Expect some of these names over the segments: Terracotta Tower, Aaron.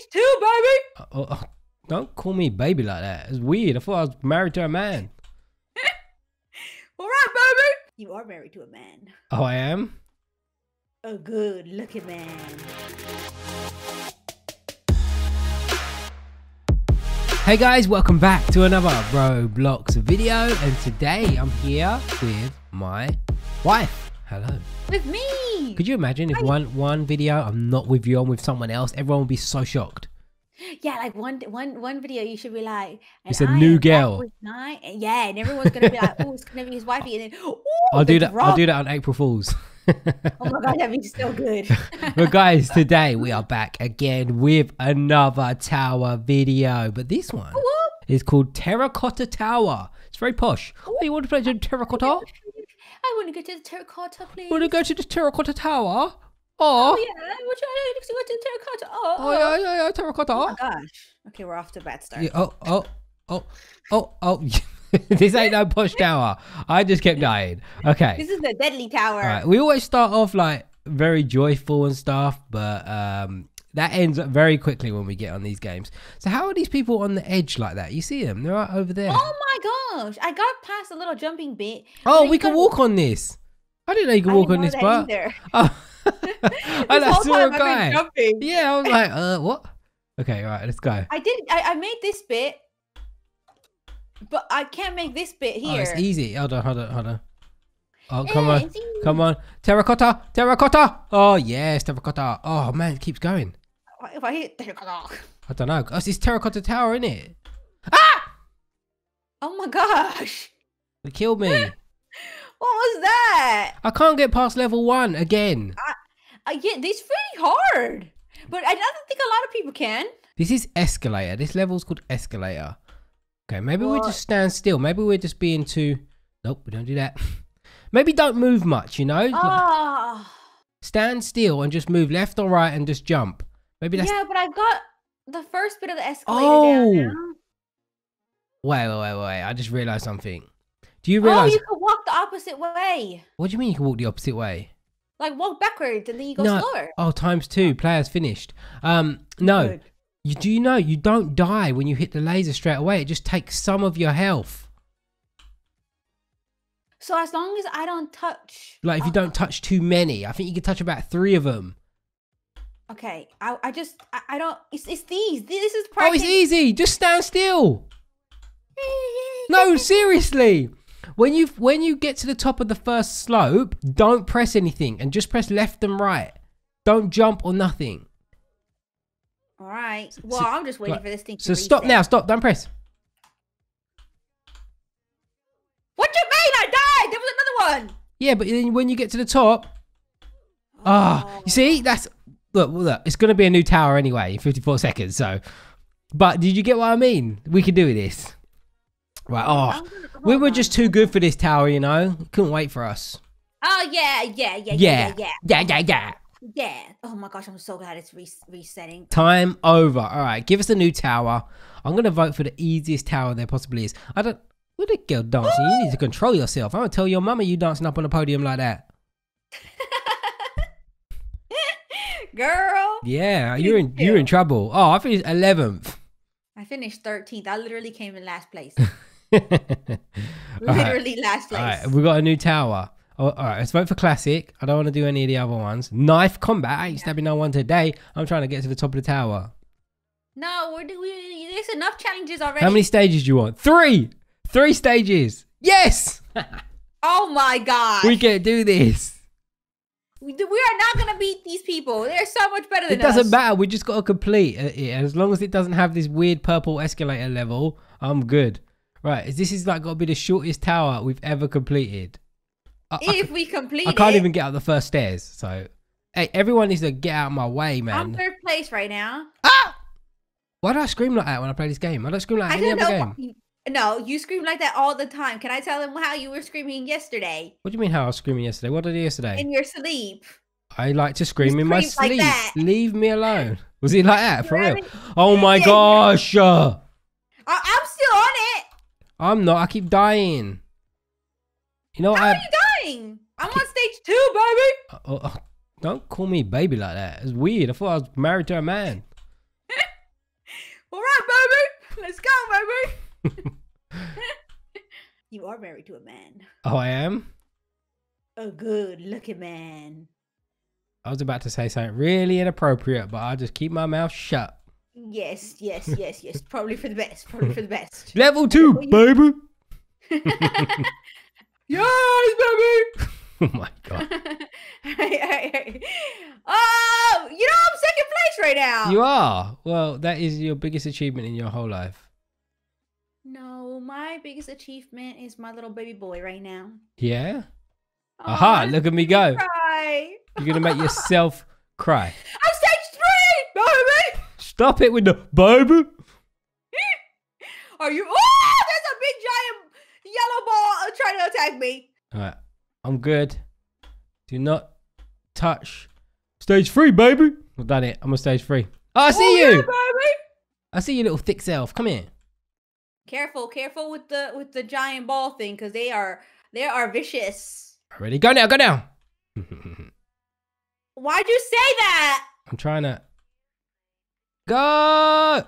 age too, baby. Oh, don't call me baby like that. It's weird. I thought I was married to a man. All right, baby. You are married to a man. Oh, I am? A good-looking man. Hey guys, welcome back to another Roblox video, and today I'm here with my wife. Hello. With me. Could you imagine if one video I'm not with you, I'm with someone else? Everyone would be so shocked. Yeah, like one video you should be like, it's a new girl. Yeah, and everyone's gonna be like, oh, it's gonna be his wifey, and then I'll do that on April Fools. Oh my god, that'd be so good. Well guys, today we are back again with another tower video, but this one is called Terracotta Tower. It's very posh. Oh, you want to play Terracotta? I want to go to the Terracotta, please. Want to go to the Terracotta Tower? Oh, yeah, we're to Terracotta. Oh, yeah, Terracotta. Oh my gosh. Okay, we're off to a bad start. Yeah, oh. This ain't no posh tower. I just kept dying. Okay. This is the deadly tower. All right. We always start off like very joyful and stuff, but that ends up very quickly when we get on these games. So how are these people on the edge like that? You see them? They're right over there. Oh my gosh. I got past a little jumping bit. Oh, we can walk on this. I didn't know you could walk on this part. Oh. I saw a guy. Yeah, I was like, what? Okay, all right, let's go. I made this bit. But I can't make this bit here. Oh, it's easy. Hold on. Oh, come on. Come on. Terracotta. Terracotta. Oh, yes. Terracotta. Oh, man. It keeps going. If I hit terracotta. I don't know. Oh, it's Terracotta Tower, isn't it? Ah! Oh, my gosh. It killed me. What was that? I can't get past level 1 again. Yeah, it's really hard. But I don't think a lot of people can. This is Escalator. This level's called Escalator. Okay, maybe we just stand still. Maybe we're just being too... Nope, we don't do that. Maybe don't move much, you know? Oh. Stand still and just move left or right and just jump. Maybe that's... Yeah, but I've got the first bit of the escalator down now. Wait. I just realized something. Do you realize... Oh, you can walk the opposite way. What do you mean you can walk the opposite way? Like walk backwards and then you go slower. Oh, ×2. Players finished. No. Good. Do you know you don't die when you hit the laser straight away? It just takes some of your health. So as long as I don't touch... Like if you don't touch too many, I think you can touch about 3 of them. Okay, I don't... It's these. This is practice. Oh, it's easy. Just stand still. No, seriously. When you get to the top of the first slope, don't press anything and just press left and right. Don't jump or nothing. All right. Well, I'm just waiting for this thing to reset. So stop now. Stop. Don't press. What do you mean? I died. There was another one. Yeah, but then when you get to the top, you see, that's look. It's gonna be a new tower anyway in 54 seconds. So, but did you get what I mean? We can do this. Right. Oh, we were just too good for this tower. You know, couldn't wait for us. Oh yeah. Yeah. Oh my gosh, I'm so glad it's resetting. Time over. All right, give us a new tower. I'm going to vote for the easiest tower there possibly is. I don't... What a girl dancing. You need to control yourself. I'm going to tell your mama you dancing up on the podium like that. Girl. Yeah, you're in trouble. Oh, I finished 11th. I finished 13th. I literally came in last place. Literally last place. All right, we got a new tower. Oh, all right, let's vote for classic. I don't want to do any of the other ones. Knife combat. I ain't stabbing no one today. I'm trying to get to the top of the tower. No, there's enough challenges already. How many stages do you want? 3 stages. Yes. Oh my god. We can do this. We are not gonna beat these people. They're so much better than us. It doesn't matter. We just gotta complete it. As long as it doesn't have this weird purple escalator level, I'm good. Right. This is like gotta be the shortest tower we've ever completed. If we complete it, I can't even get up the first stairs. So, hey, everyone needs to get out of my way, man. I'm 3rd place right now. Ah! Why do I scream like that when I play this game? I don't scream like any other game. No, you scream like that all the time. Can I tell them how you were screaming yesterday? What do you mean how I was screaming yesterday? What did I do yesterday? In your sleep. I like to scream in my sleep. Like leave me alone. Was it like that? For real? Oh my gosh. I'm still on it. I'm not. I keep dying. You know, how are you dying? I'm on stage 2, baby. Oh, don't call me baby like that. It's weird. I thought I was married to a man. Let's go, baby. You are married to a man. Oh, I am? A good looking man. I was about to say something really inappropriate, but I'll just keep my mouth shut. Yes, yes, yes, yes. Probably for the best. Probably for the best. Level 2, baby. Yes, baby. Oh, my God. Hey. Oh, you know, I'm second place right now. You are? Well, that is your biggest achievement in your whole life. No, my biggest achievement is my little baby boy right now. Yeah? Oh, aha, look at me go. Cry. You're going to make yourself cry. I'm stage 3, baby. Stop it with the baby. Are you? Oh, there's a big giant yellow ball trying to attack me. All right. I'm good. Do not touch. Stage 3, baby. I've done it. I'm on stage 3. Oh, I see you. Yeah, baby. I see you, little thick self. Come here. Careful, careful with the giant ball thing, because they are vicious. Ready? Go now, go now. Why'd you say that? I'm trying to go.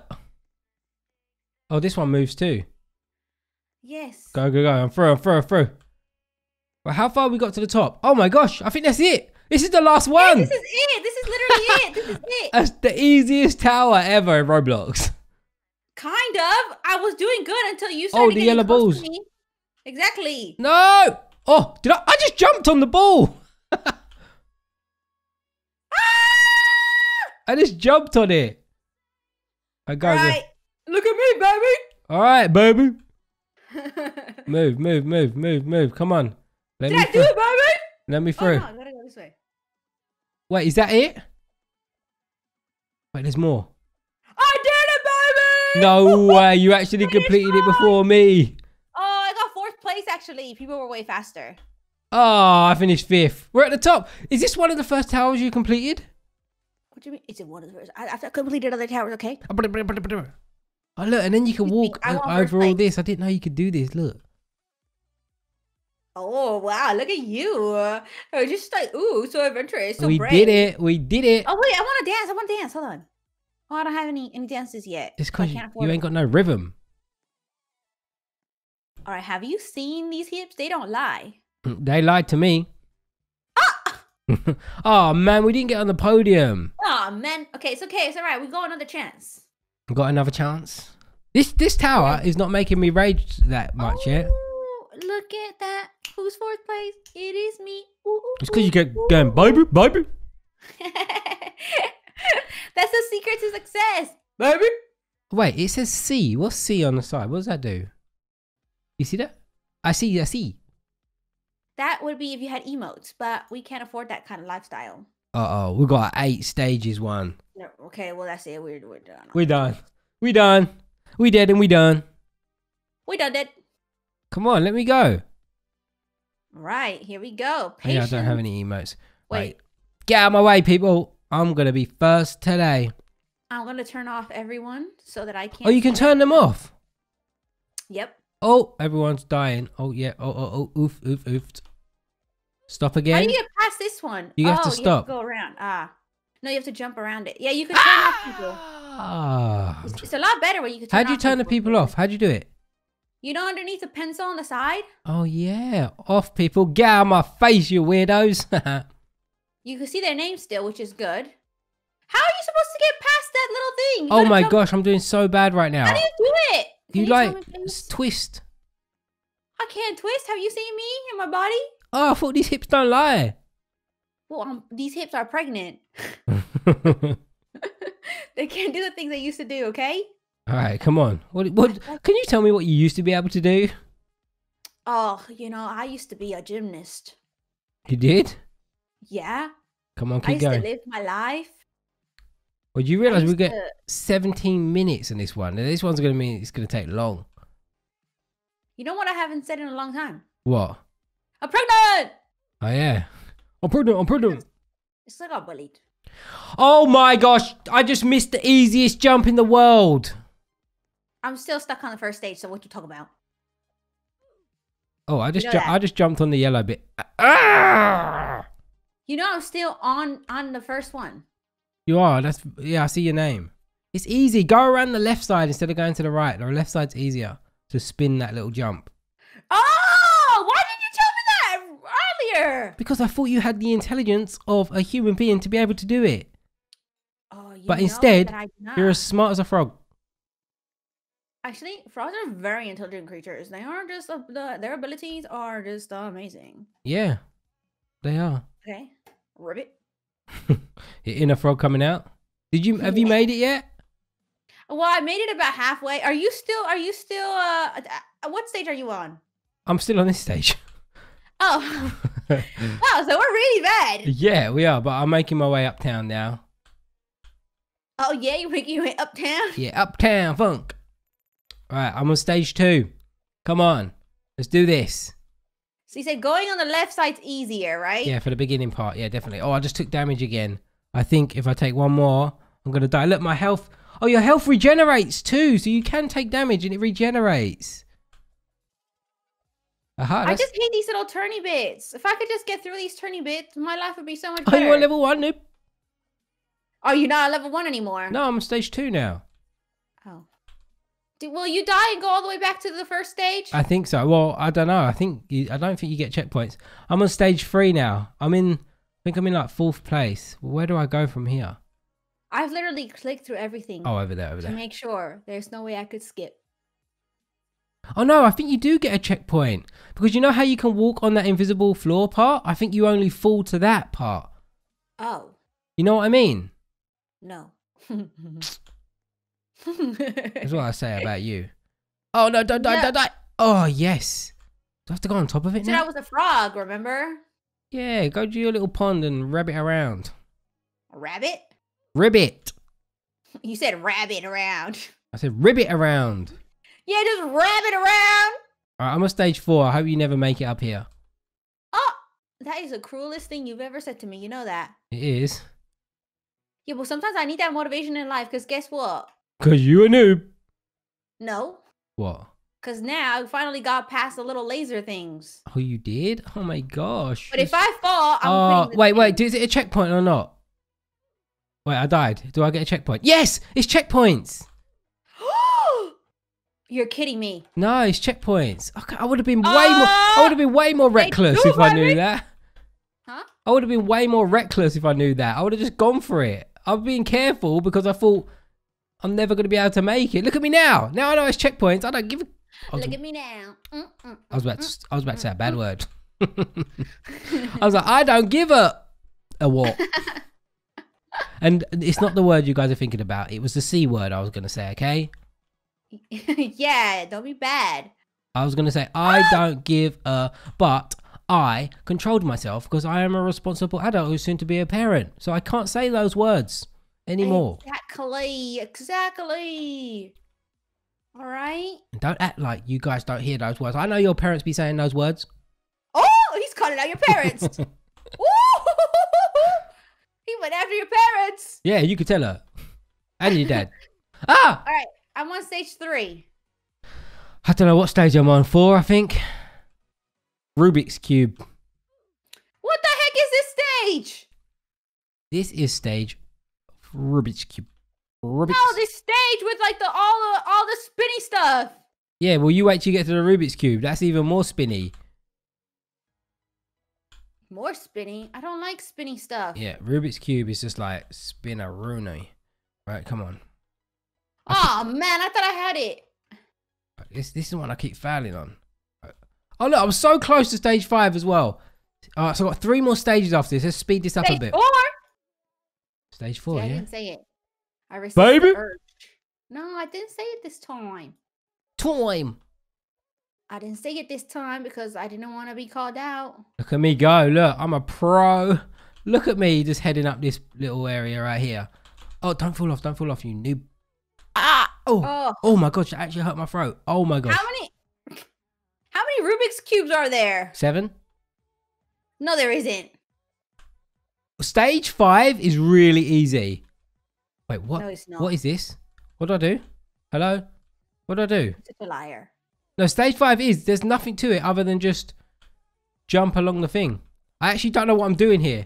Oh, this one moves too. Yes. Go, go, go. I'm through. I'm through. I'm through. Well, how far we got to the top? Oh my gosh, I think that's it. This is the last one. Yeah, this is it. This is literally it. This is it. That's the easiest tower ever in Roblox. Kind of. I was doing good until you started getting yellow balls. To me. Exactly. No. Oh, did I just jumped on the ball. Ah! I just jumped on it. I got it. Look at me, baby. All right, baby. Move, move, move, move, move. Come on. Did I do it, baby? Let me through. Oh, no, I gotta go this way. Wait, is that it? Wait, there's more. I did it, baby! No way, you actually completed it before me. Oh, I got 4th place, actually. People were way faster. Oh, I finished 5th. We're at the top. Is this one of the first towers you completed? What do you mean? Is it one of the first? I've completed other towers, okay? Oh, look, and then you can walk over all this. I didn't know you could do this, look. Oh, wow, look at you. I was just like, ooh, so adventurous, so brave. We did it, we did it. Oh, wait, I want to dance, hold on. Oh, I don't have any dances yet. It's because you ain't got no rhythm. All right, have you seen these hips? They don't lie. They lied to me. Ah! Oh, man, we didn't get on the podium. Oh, man. Okay, it's okay, it's all right. We got another chance. We got another chance? This tower is not making me rage that much yet. Look at that. Who's 4th place? It is me. Ooh, ooh, it's because you kept going, baby, baby. That's the secret to success, baby. Wait, it says C. What's C on the side? What does that do? You see that? I see. That would be if you had emotes, but we can't afford that kind of lifestyle. Uh-oh, we got 8 stages one. No, okay, well, that's it. We're done. We're done. We done. We dead and we done. We done dead. Come on, let me go. Right, here we go. Patience. Yeah, I don't have any emotes. Wait. Get out of my way, people. I'm going to be first today. I'm going to turn off everyone so that I can't. Oh, you can turn them off? Yep. Oh, everyone's dying. Oh, yeah. Oh, oof, oof, oof. Stop again. How do you get past this one? You have to stop. You have to go around. Ah. No, you have to jump around it. Yeah, you can turn off people. Ah. It's a lot better when you can turn off. How do you turn the people off? How do you do it? You know, underneath the pencil on the side? Oh, yeah. Off, people. Get out of my face, you weirdos. You can see their name still, which is good. How are you supposed to get past that little thing? You oh, my gosh. I'm doing so bad right now. How do you do it? You like, twist. I can't twist. Have you seen me and my body? Oh, I thought these hips don't lie. Well, these hips are pregnant. They can't do the things they used to do, okay? All right, come on. What? Can you tell me what you used to be able to do? Oh, you know, I used to be a gymnast. You did? Yeah. Come on, keep going. I used to live my life. Well, do you realize we get 17 minutes in this one? This one's going to mean it's going to take long. You know what I haven't said in a long time? What? I'm pregnant! Oh, yeah. I'm pregnant, I'm pregnant. It's like I got bullied. Oh, my gosh. I just missed the easiest jump in the world. I'm still stuck on the first stage, so what you talk about? Oh, I just jumped on the yellow bit. Ah! You know I'm still on the first one. You are? That's, yeah, I see your name. It's easy. Go around the left side instead of going to the right. The left side's easier to spin that little jump. Oh, why didn't you tell me that earlier? Because I thought you had the intelligence of a human being to be able to do it. Oh, but instead, you're as smart as a frog. Actually, frogs are very intelligent creatures. They are just their abilities are just amazing. Yeah, they are. Okay, ribbit. Your inner frog coming out. Have you made it yet? Well, I made it about halfway. Are you still? What stage are you on? I'm still on this stage. Oh. Wow, so we're really bad. Yeah, we are. But I'm making my way uptown now. Oh yeah, you're making your way uptown. Yeah, uptown funk. Right, I'm on stage 2. Come on, let's do this. So you said going on the left side's easier, right? Yeah, for the beginning part. Yeah, definitely. Oh, I just took damage again. I think if I take one more, I'm gonna die. Look, my health. Oh, your health regenerates too, so you can take damage and it regenerates. Aha, I just hate these little turny bits. If I could just get through these turny bits, my life would be so much better. Oh, you're on level 1, noob? Are you not on level 1 anymore? No, I'm on stage 2 now. Oh. Will you die and go all the way back to the first stage? I think so. Well, I don't know. I don't think you get checkpoints. I'm on stage 3 now. I think I'm in like 4th place. Where do I go from here? I've literally clicked through everything. Oh, over there. To make sure there's no way I could skip. Oh no, I think you do get a checkpoint because you know how you can walk on that invisible floor part? I think you only fall to that part. Oh. You know what I mean? No. That's what I say about you. Oh no, don't die, don't die. Oh yes. Do I have to go on top of it now? That was a frog, remember? Yeah, go to your little pond and rabbit around. Rabbit? Ribbit. You said rabbit around. I said ribbit around. Yeah, just rabbit around. Alright, I'm on stage 4. I hope you never make it up here. Oh, that is the cruelest thing you've ever said to me. You know that. It is. Yeah, well sometimes I need that motivation in life because guess what? Because you a noob. No. What? Because now I finally got past the little laser things. Oh, you did? Oh, my gosh. But if I fall, I'm putting... Wait. Is it a checkpoint or not? Wait, I died. Do I get a checkpoint? Yes! It's checkpoints! You're kidding me. No, it's checkpoints. Okay, I would have been way more... I would have been way more reckless if I knew that. Huh? I would have been way more reckless if I knew that. I would have just gone for it. I've been careful because I thought... I'm never going to be able to make it. Look at me now. Now I know it's checkpoints. I don't give a... Look at me now. I was about to say a bad word. I was like, I don't give a what. And it's not the word you guys are thinking about. It was the C word I was going to say, okay? Yeah, don't be bad. I was going to say, I don't give a... But I controlled myself because I am a responsible adult who's soon to be a parent. So I can't say those words anymore. Exactly. All right, don't act like you guys don't hear those words. I know your parents be saying those words. Oh, he's calling out your parents. He went after your parents. Yeah, you could tell her and your dad. Ah, all right, I'm on stage 3. I don't know what stage I'm on. 4, I think. Rubik's Cube. What the heck is this stage? This is stage Rubik's Cube. Rubik's. No, this stage with like the all the spinny stuff. Yeah, well, you wait till you get to the Rubik's Cube. That's even more spinny. More spinny? I don't like spinny stuff. Yeah, Rubik's Cube is just like spin-a-rooney. Right, come on. Oh man, I thought I had it. This is the one I keep failing on. Oh look, I'm so close to stage 5 as well. Alright, so I've got 3 more stages after this. Let's speed this up a bit. Stage 4, yeah. I didn't say it. I received the urge. No, I didn't say it this time. I didn't say it this time because I didn't want to be called out. Look at me go. Look, I'm a pro. Look at me just heading up this little area right here. Oh, don't fall off. Don't fall off, you noob. Ah! Oh my gosh, that actually hurt my throat. Oh my gosh. How many Rubik's Cubes are there? 7. No, there isn't. Stage 5 is really easy. Wait, what? No, it's not. What is this? What do I do? Hello? What do I do? It's a liar. No, stage 5 is. There's nothing to it other than just jump along the thing. I actually don't know what I'm doing here.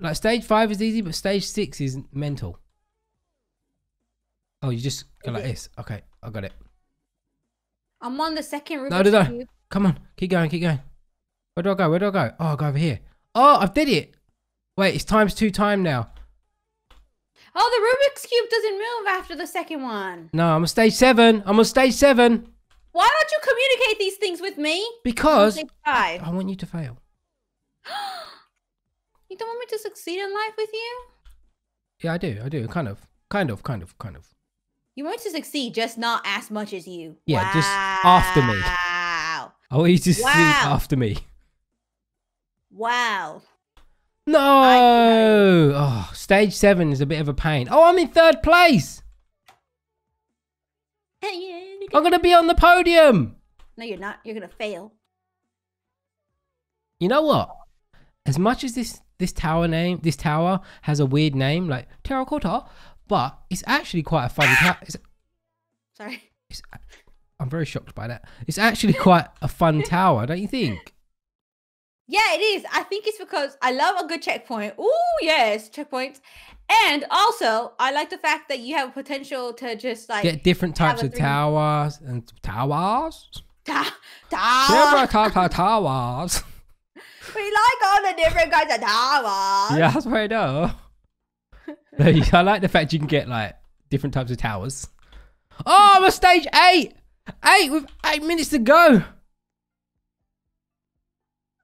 Like, stage 5 is easy, but stage 6 is mental. Oh, you just go like this. Okay, I got it. I'm on the second Rubik's Cube. No. Come on, keep going, keep going. Where do I go? Where do I go? Oh, I go over here. Oh, I've did it. Wait, it's times two time now. Oh, the Rubik's Cube doesn't move after the second one. No, I'm on stage 7. I'm on stage 7. Why don't you communicate these things with me? Because I want you to fail. You don't want me to succeed in life with you? Yeah, I do. I do. Kind of. You want to succeed, just not as much as you. Yeah, wow. Just after me. Wow. I want you to succeed after me. Wow. No. Oh, stage 7 is a bit of a pain. Oh, I'm in 3rd place. I'm going to be on the podium. No, you're not. You're going to fail. You know what? As much as this tower has a weird name like Terracotta, but it's actually quite a fun tower. Sorry. I'm very shocked by that. It's actually quite a fun tower, don't you think? Yeah, it is. I think it's because I love a good checkpoint. Oh, yes, checkpoints. And also, I like the fact that you have potential to just like get different types of towers and towers. We like all the different kinds of towers. Yeah, that's what I know. I like the fact you can get like different types of towers. Oh, I'm on stage 8. 8 with 8 minutes to go.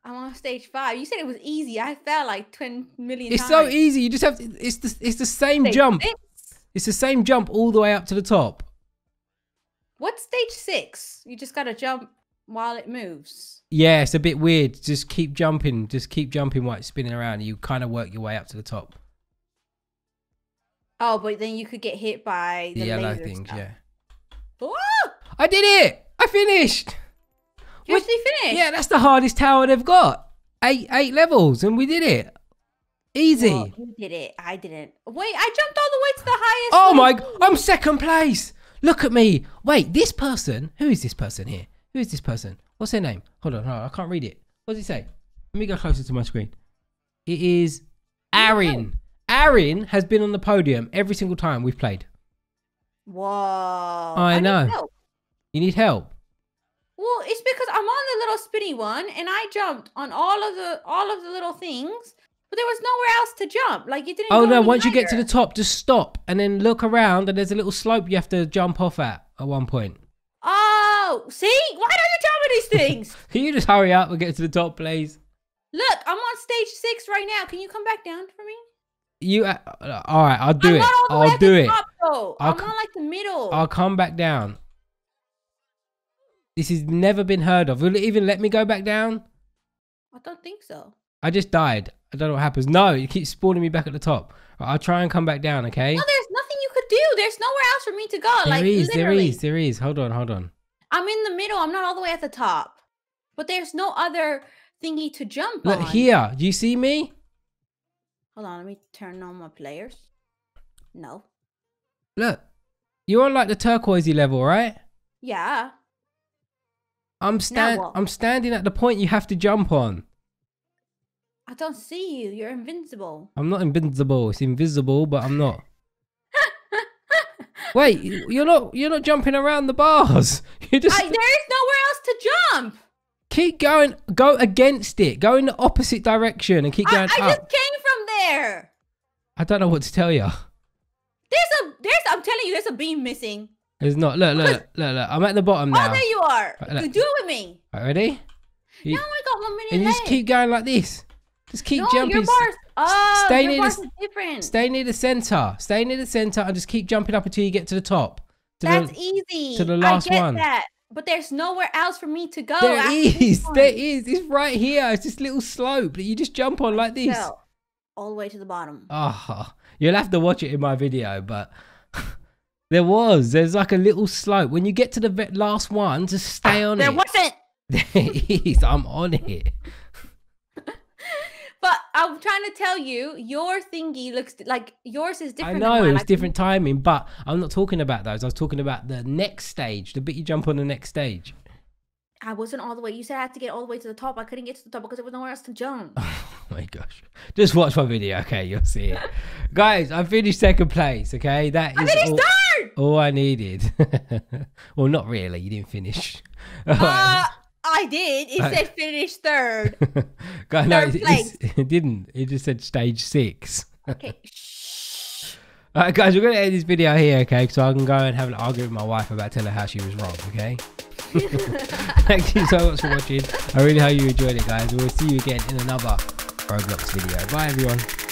I'm on stage 5. You said it was easy. I fell like 10 million times. It's so easy. You just have to, it's the same jump. 6? It's the same jump all the way up to the top. What's stage 6? You just got to jump while it moves. Yeah, it's a bit weird. Just keep jumping. Just keep jumping while it's spinning around. You kind of work your way up to the top. Oh, but then you could get hit by the yellow things, yeah. Whoa! I did it! I finished! You actually finished? Yeah, that's the hardest tower they've got. 8 levels and we did it. Easy. Well, you did it. I didn't. Wait, I jumped all the way to the highest. Oh my god, I'm 2nd place. Look at me. Wait, this person. Who is this person here? Who is this person? What's their name? Hold on. I can't read it. What does it say? Let me go closer to my screen. It is Aaron. Aaron has been on the podium every single time we've played. Whoa. I know. Need help. You need help. Well, it's because I'm on the little spinny one and I jumped on all of the little things, but there was nowhere else to jump. Like you didn't. Oh no, once you get to the top, just stop and then look around and there's a little slope you have to jump off at one point. Oh, see? Why don't you tell me these things? Can you just hurry up and get to the top, please? Look, I'm on stage 6 right now. Can you come back down for me? You, all right, I'll do it. I'll do it. I'm on like the middle. I'll come back down. This has never been heard of. Will it even let me go back down? I don't think so. I just died. I don't know what happens. No, it keeps spawning me back at the top. Right, I'll try and come back down, okay? No, there's nothing you could do. There's nowhere else for me to go. There is, literally. There is. Hold on. I'm in the middle. I'm not all the way at the top. But there's no other thingy to jump on. Look here. Do you see me? Hold on. Let me turn on my players. No. Look. You're on like the turquoisey level, right? Yeah. I'm standing at the point you have to jump on. I don't see you. You're invincible. I'm not invincible. It's invisible, but I'm not. Wait, you're not jumping around the bars. You just there is nowhere else to jump. Keep going. Go against it. Go in the opposite direction and keep going up. I just came from there. I don't know what to tell you. I'm telling you, there's a beam missing. It's not. Look. I'm at the bottom now. Oh, there you are. Right, you do it with me. Right, ready? No, I got 1 minute and left. You just keep going like this. Just keep jumping. Your bars. Oh, stay near the center. Stay near the center and just keep jumping up until you get to the top. That's easy. To the last one. I get that. But there's nowhere else for me to go. There is. It's right here. It's this little slope that you just jump on like this. So, all the way to the bottom. Oh, you'll have to watch it in my video, but... There's like a little slope. When you get to the last one, just stay on it. There wasn't. There is. I'm on it. But I'm trying to tell you, your thingy looks like yours is different. I know, it was different timing, but I'm not talking about those. I was talking about the next stage, the bit you jump on the next stage. I wasn't all the way. You said I had to get all the way to the top. I couldn't get to the top because there was nowhere else to jump. Oh my gosh. Just watch my video, okay? You'll see it. Guys, I finished 2nd place, okay? I finished 3rd! right, all I needed. Well, not really. You didn't finish. I did. It said finish third. God, no, it didn't. It just said stage 6. Okay. All right, guys, we're going to end this video here, okay? So I can go and have an argument with my wife about telling her how she was wrong, okay? Thank you so much for watching. I really hope you enjoyed it, guys. We'll see you again in another Roblox video. Bye, everyone.